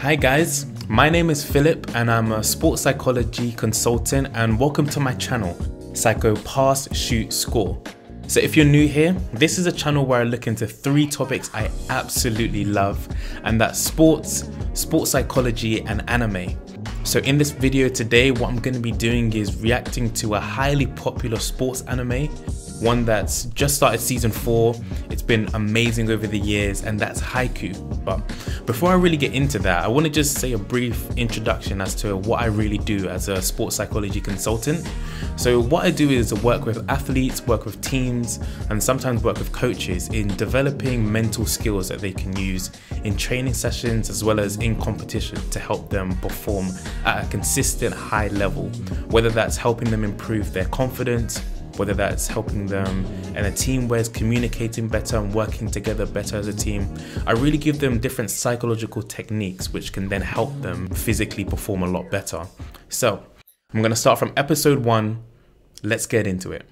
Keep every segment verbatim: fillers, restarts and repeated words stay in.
Hi guys, my name is Philip and I'm a sports psychology consultant, and welcome to my channel, Psycho-Pass, Shoot, Score. So if you're new here, this is a channel where I look into three topics I absolutely love, and that's sports, sports psychology and anime. So in this video today, what I'm going to be doing is reacting to a highly popular sports anime, one that's just started season four. It's been amazing over the years, and that's Haikyu!!. But before I really get into that, I want to just say a brief introduction as to what I really do as a sports psychology consultant. So what I do is work with athletes, work with teams, and sometimes work with coaches in developing mental skills that they can use in training sessions as well as in competition to help them perform at a consistent high level, whether that's helping them improve their confidence, whether that's helping them in a team where it's communicating better and working together better as a team. I really give them different psychological techniques which can then help them physically perform a lot better. So I'm going to start from episode one. Let's get into it.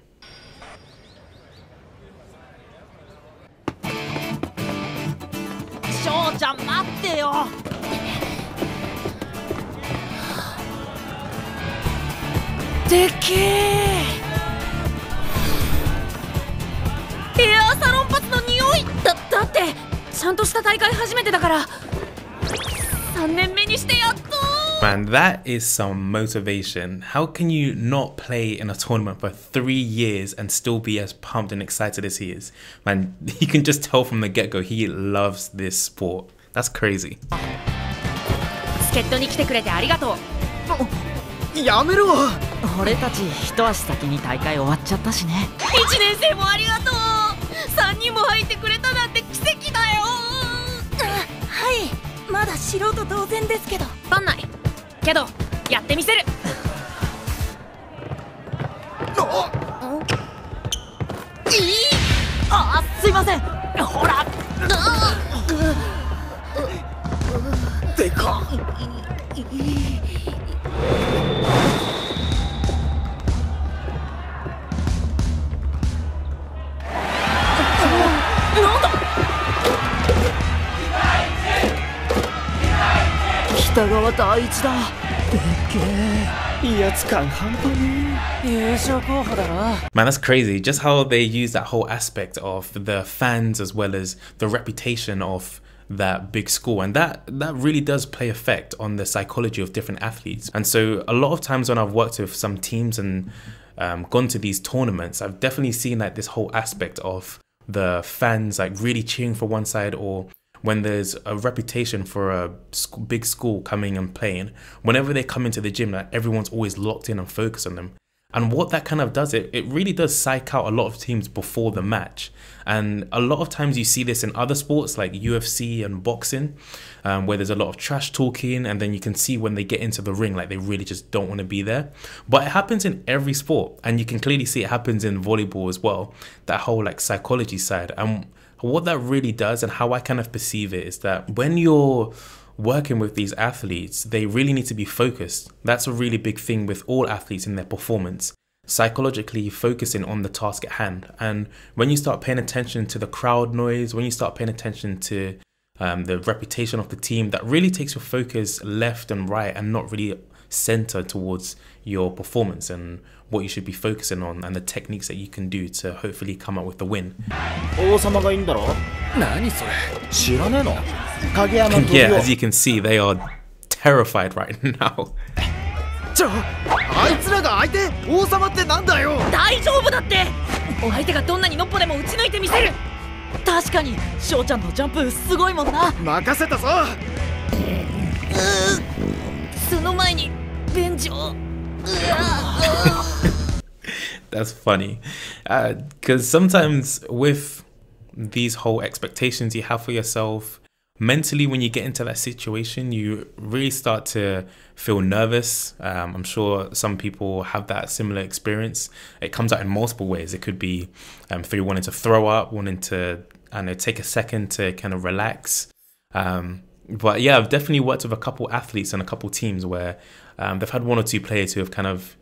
Deke! エアサロンパスの匂いだ、だってちゃんとした大会初めてだからさんねんめにしてやっと Man, that is some motivation. How can you not play in a tournament for three years and still be as pumped and excited as he is? Man, you can just tell from the get-go he loves this sport. That's crazy. 助っ人に来てくれてありがとう。やめろ。俺たち一足先に大会終わっちゃったしね。一年生もありがとう。 さんにんも入ってくれたなんて奇跡だよ。はい、まだ素人同然ですけど。わかんない。けどやってみせる。あ、すいません。ほら。でか。北川第一だ。でっけえ。威圧感半端ねえ。優勝候補だな。Man, that's crazy. Just how they use that whole aspect of the fans as well as the reputation of that big school, and that that really does play effect on the psychology of different athletes. And so a lot of times when I've worked with some teams and um, gone to these tournaments, I've definitely seen like this whole aspect of the fans like really cheering for one side, or when there's a reputation for a school, big school coming and playing, whenever they come into the gym, like everyone's always locked in and focused on them. And what that kind of does, it, it really does psych out a lot of teams before the match. And a lot of times you see this in other sports like U F C and boxing, um, where there's a lot of trash talking, and then you can see when they get into the ring, like they really just don't want to be there. But it happens in every sport, and you can clearly see it happens in volleyball as well, that whole like psychology side. And what that really does, and how I kind of perceive it, is that when you're working with these athletes, they really need to be focused. That's a really big thing with all athletes in their performance, psychologically focusing on the task at hand. And when you start paying attention to the crowd noise, when you start paying attention to um, the reputation of the team, that really takes your focus left and right and not really centered towards your performance and what you should be focusing on and the techniques that you can do to hopefully come out with the win. Yeah, as you can see, they are terrified right now. That's funny, because uh, sometimes with these whole expectations you have for yourself, mentally when you get into that situation, you really start to feel nervous. Um, I'm sure some people have that similar experience. It comes out in multiple ways. It could be um, through wanting to throw up, wanting to, I don't know, take a second to kind of relax. Um, But yeah, I've definitely worked with a couple athletes and a couple teams where um, they've had one or two players who have kind of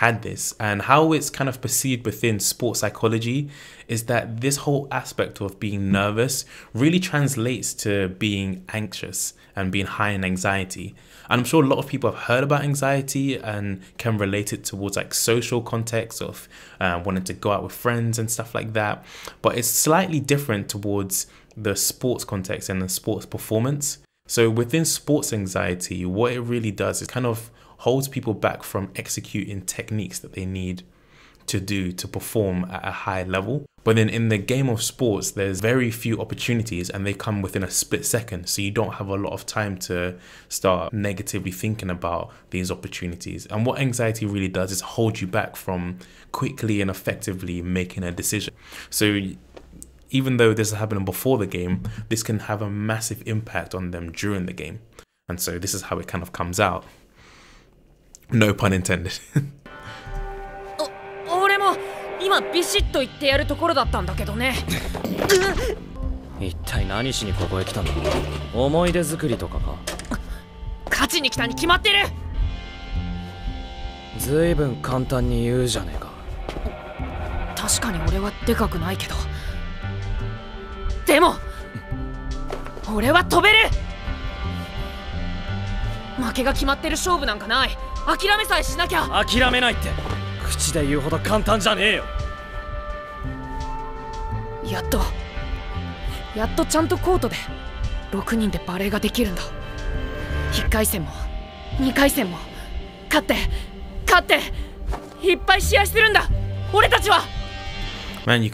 had this, and how it's kind of perceived within sports psychology is that this whole aspect of being nervous really translates to being anxious and being high in anxiety. And I'm sure a lot of people have heard about anxiety and can relate it towards like social context of uh, wanting to go out with friends and stuff like that, but it's slightly different towards the sports context and the sports performance. So within sports anxiety, what it really does is kind of holds people back from executing techniques that they need to do to perform at a high level. But then in the game of sports, there's very few opportunities and they come within a split second. So you don't have a lot of time to start negatively thinking about these opportunities. And what anxiety really does is hold you back from quickly and effectively making a decision. So even though this is happening before the game, this can have a massive impact on them during the game. And so this is how it kind of comes out. No pun intended. Man, you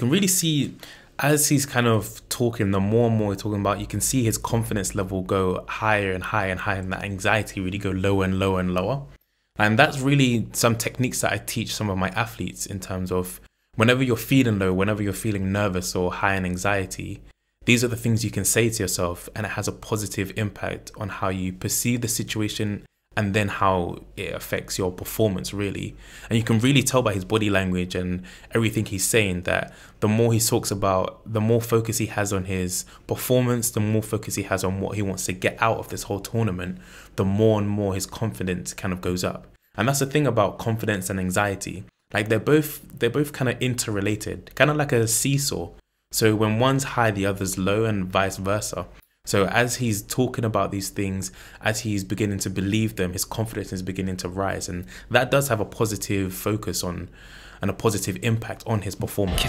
can really see as he's kind of talking, the more and more he's talking about, you can see his confidence level go higher and higher and higher, and that anxiety really go lower and lower and lower. And that's really some techniques that I teach some of my athletes in terms of whenever you're feeling low, whenever you're feeling nervous or high in anxiety, these are the things you can say to yourself, and it has a positive impact on how you perceive the situation and then how it affects your performance really. And you can really tell by his body language and everything he's saying that the more he talks about, the more focus he has on his performance, the more focus he has on what he wants to get out of this whole tournament, the more and more his confidence kind of goes up. And that's the thing about confidence and anxiety. Like they're both, they're both kind of interrelated, kind of like a seesaw. So when one's high, the other's low, and vice versa. So as he's talking about these things, as he's beginning to believe them, his confidence is beginning to rise, and that does have a positive focus on and a positive impact on his performance.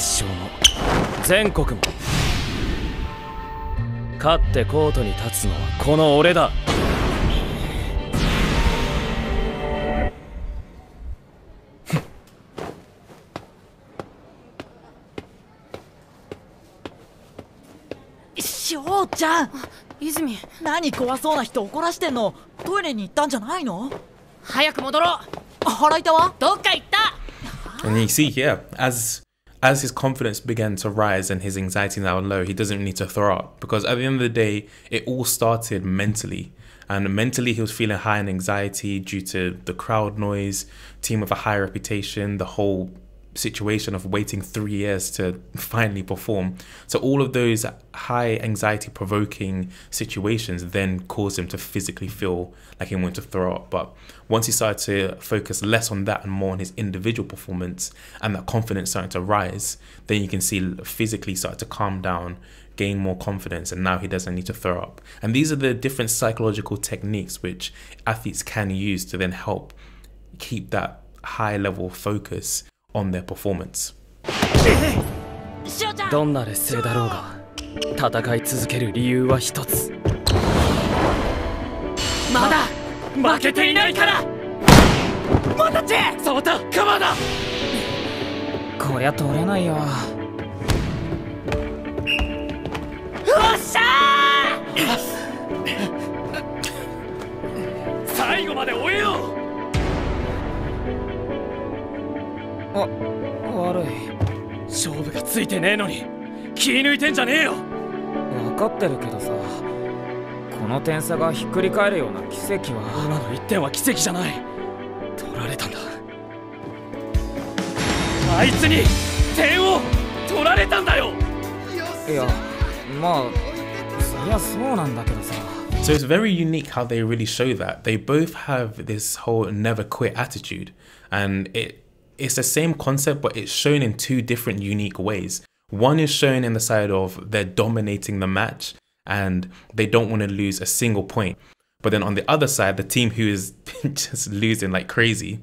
And you see, yeah, as as his confidence began to rise and his anxiety now low, he doesn't need to throw up, because at the end of the day, it all started mentally. And mentally, he was feeling high in anxiety due to the crowd noise, team with a high reputation, the whole situation of waiting three years to finally perform. So all of those high anxiety provoking situations then caused him to physically feel like he wanted to throw up. But once he started to focus less on that and more on his individual performance, and that confidence started to rise, then you can see physically start to calm down, gain more confidence, and now he doesn't need to throw up. And these are the different psychological techniques which athletes can use to then help keep that high level focus on their performance.いや、まあ、そりゃそうなんだけどさ。So it's very unique how they really show that. They both have this whole never quit attitude, and it it's the same concept, but it's shown in two different unique ways. One is shown in the side of they're dominating the match and they don't want to lose a single point. But then on the other side, the team who is just losing like crazy,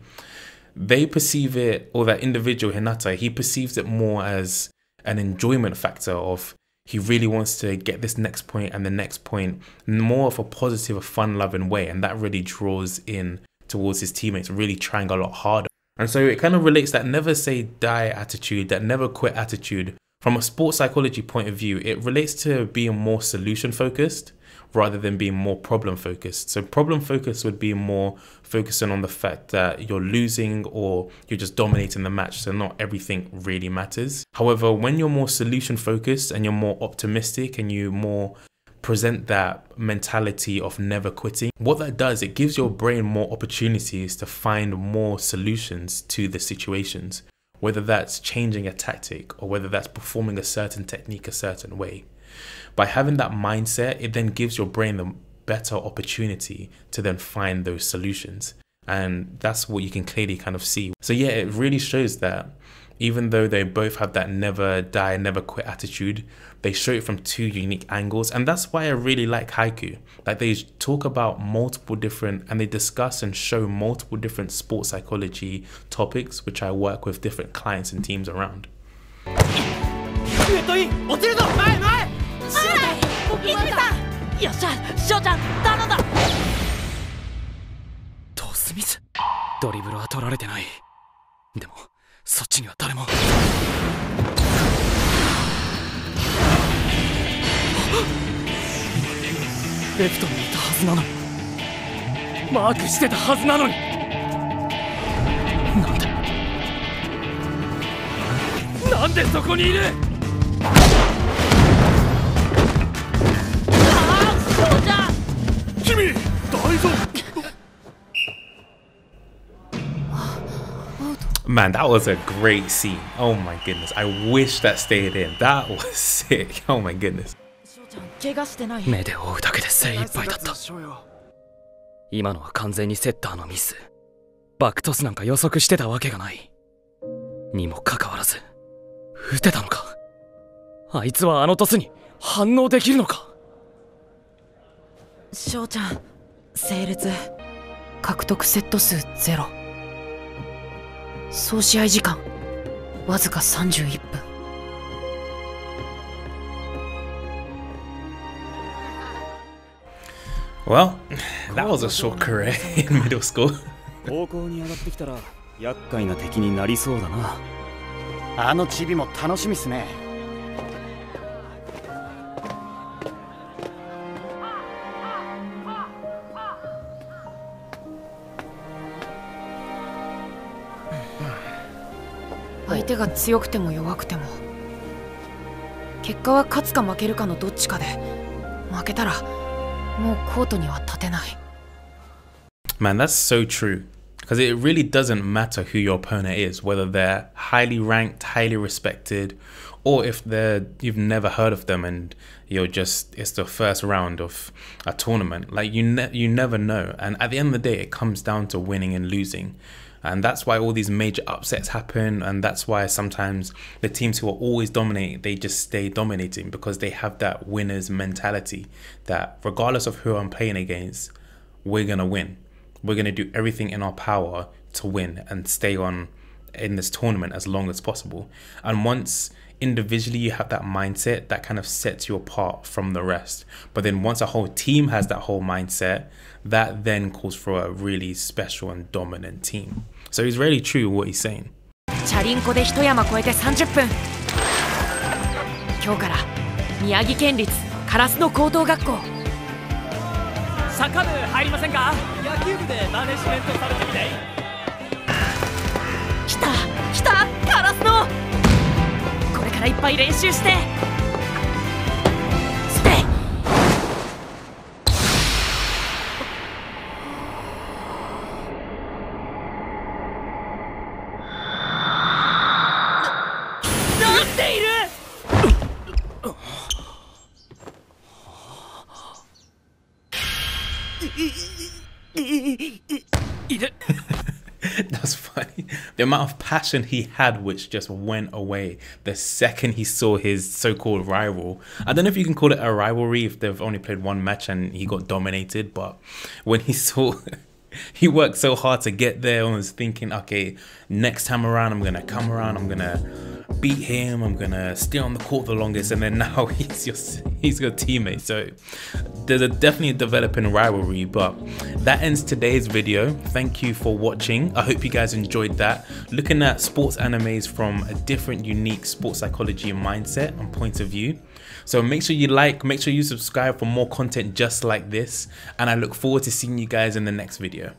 they perceive it, or that individual, Hinata, he perceives it more as an enjoyment factor of he really wants to get this next point and the next point, more of a positive, a fun-loving way. And that really draws in towards his teammates, really trying a lot harder. And so it kind of relates that never say die attitude, that never quit attitude. From a sports psychology point of view, it relates to being more solution focused rather than being more problem focused. So problem focused would be more focusing on the fact that you're losing or you're just dominating the match, so not everything really matters. However, when you're more solution focused and you're more optimistic and you more present that mentality of never quitting, what that does, it gives your brain more opportunities to find more solutions to the situations, whether that's changing a tactic or whether that's performing a certain technique a certain way. By having that mindset, it then gives your brain the better opportunity to then find those solutions. And that's what you can clearly kind of see. So yeah, it really shows that even though they both have that never die, never quit attitude, they show it from two unique angles. And that's why I really like Haikyu. Like, they talk about multiple different, and they discuss and show multiple different sports psychology topics, which I work with different clients and teams around. Man, that was a great scene. Oh my goodness. I wish that stayed in. That was sick. Oh my goodness.総試合時間わずかさんじゅういっぷん。Well, that was a short career in middle school. 高校に上がってきたら厄介な敵になりそうだな。あのチビも楽しみっすね。相手が強くても弱くても結果は勝つか負けるかのどっちかで負けたらもうコートには立てない。 Man, that's so true, because it really doesn't matter who your opponent is, whether they're highly ranked, highly respected, or if they're you've never heard of them and you're just it's the first round of a tournament. Like, you ne you never know, and at the end of the day it comes down to winning and losing. And that's why all these major upsets happen, and that's why sometimes the teams who are always dominating, they just stay dominating, because they have that winner's mentality that regardless of who I'm playing against, we're going to win. We're going to do everything in our power to win and stay on in this tournament as long as possible. And once individually you have that mindset, that kind of sets you apart from the rest. But then once a whole team has that whole mindset, that then calls for a really special and dominant team. So it's really true what he's saying. 今日から宮城県立Karasuno高等学校。サッカー部入りませんか？野球部でマネジメントされてみて。来た来たKarasuno。これからいっぱい練習して。して。なっている。Eat it. That's funny. The amount of passion he had, which just went away the second he saw his so-called rival. I don't know if you can call it a rivalry if they've only played one match and he got dominated, but when he saw he worked so hard to get there and was thinking, okay, next time around I'm gonna come around, I'm gonna beat him, I'm gonna stay on the court the longest, and then now he's your he's your teammate. So there's a definitely a developing rivalry. But that ends today's video. Thank you for watching. I hope you guys enjoyed that, looking at sports animes from a different unique sports psychology and mindset and point of view. So make sure you like, make sure you subscribe for more content just like this, and I look forward to seeing you guys in the next video.